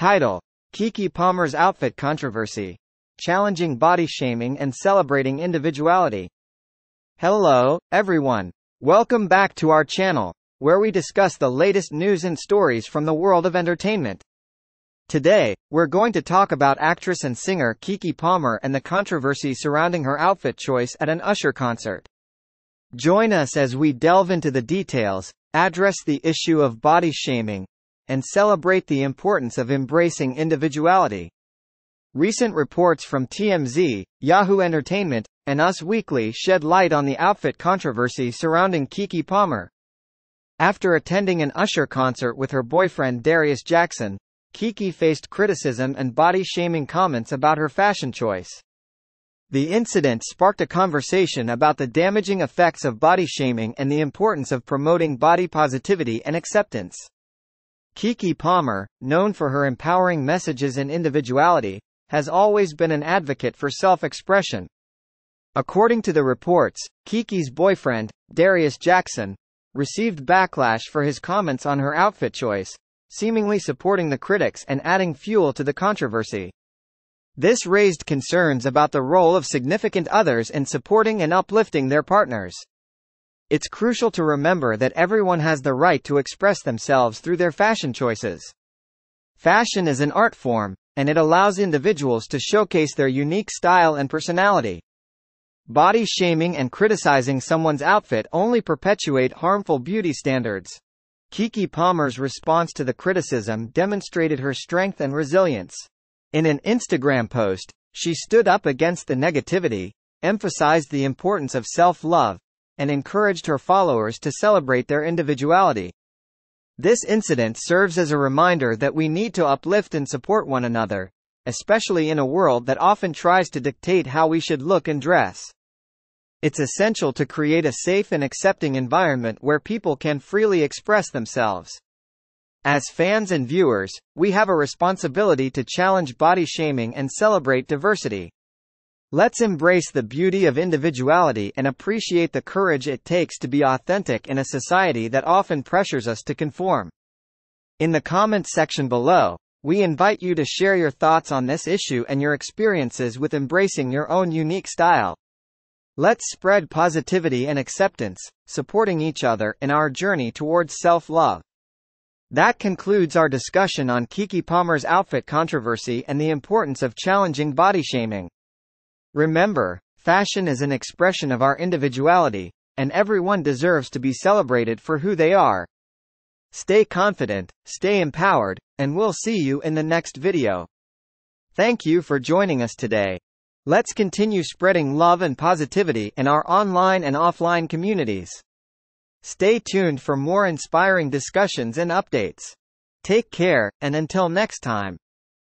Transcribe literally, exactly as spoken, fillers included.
Title: Keke Palmer's Outfit Controversy. Challenging Body Shaming and Celebrating Individuality. Hello, everyone. Welcome back to our channel, where we discuss the latest news and stories from the world of entertainment. Today, we're going to talk about actress and singer Keke Palmer and the controversy surrounding her outfit choice at an Usher concert. Join us as we delve into the details, address the issue of body shaming, and celebrate the importance of embracing individuality. Recent reports from T M Z, Yahoo Entertainment, and Us Weekly shed light on the outfit controversy surrounding Keke Palmer. After attending an Usher concert with her boyfriend Darius Jackson, Keke faced criticism and body-shaming comments about her fashion choice. The incident sparked a conversation about the damaging effects of body shaming and the importance of promoting body positivity and acceptance. Keke Palmer, known for her empowering messages and individuality, has always been an advocate for self-expression. According to the reports, Keke's boyfriend, Darius Jackson, received backlash for his comments on her outfit choice, seemingly supporting the critics and adding fuel to the controversy. This raised concerns about the role of significant others in supporting and uplifting their partners. It's crucial to remember that everyone has the right to express themselves through their fashion choices. Fashion is an art form, and it allows individuals to showcase their unique style and personality. Body shaming and criticizing someone's outfit only perpetuate harmful beauty standards. Keke Palmer's response to the criticism demonstrated her strength and resilience. In an Instagram post, she stood up against the negativity, emphasized the importance of self-love, and encouraged her followers to celebrate their individuality. This incident serves as a reminder that we need to uplift and support one another, especially in a world that often tries to dictate how we should look and dress. It's essential to create a safe and accepting environment where people can freely express themselves. As fans and viewers, we have a responsibility to challenge body shaming and celebrate diversity. Let's embrace the beauty of individuality and appreciate the courage it takes to be authentic in a society that often pressures us to conform. In the comments section below, we invite you to share your thoughts on this issue and your experiences with embracing your own unique style. Let's spread positivity and acceptance, supporting each other in our journey towards self-love. That concludes our discussion on Keke Palmer's outfit controversy and the importance of challenging body shaming. Remember, fashion is an expression of our individuality, and everyone deserves to be celebrated for who they are. Stay confident, stay empowered, and we'll see you in the next video. Thank you for joining us today. Let's continue spreading love and positivity in our online and offline communities. Stay tuned for more inspiring discussions and updates. Take care, and until next time.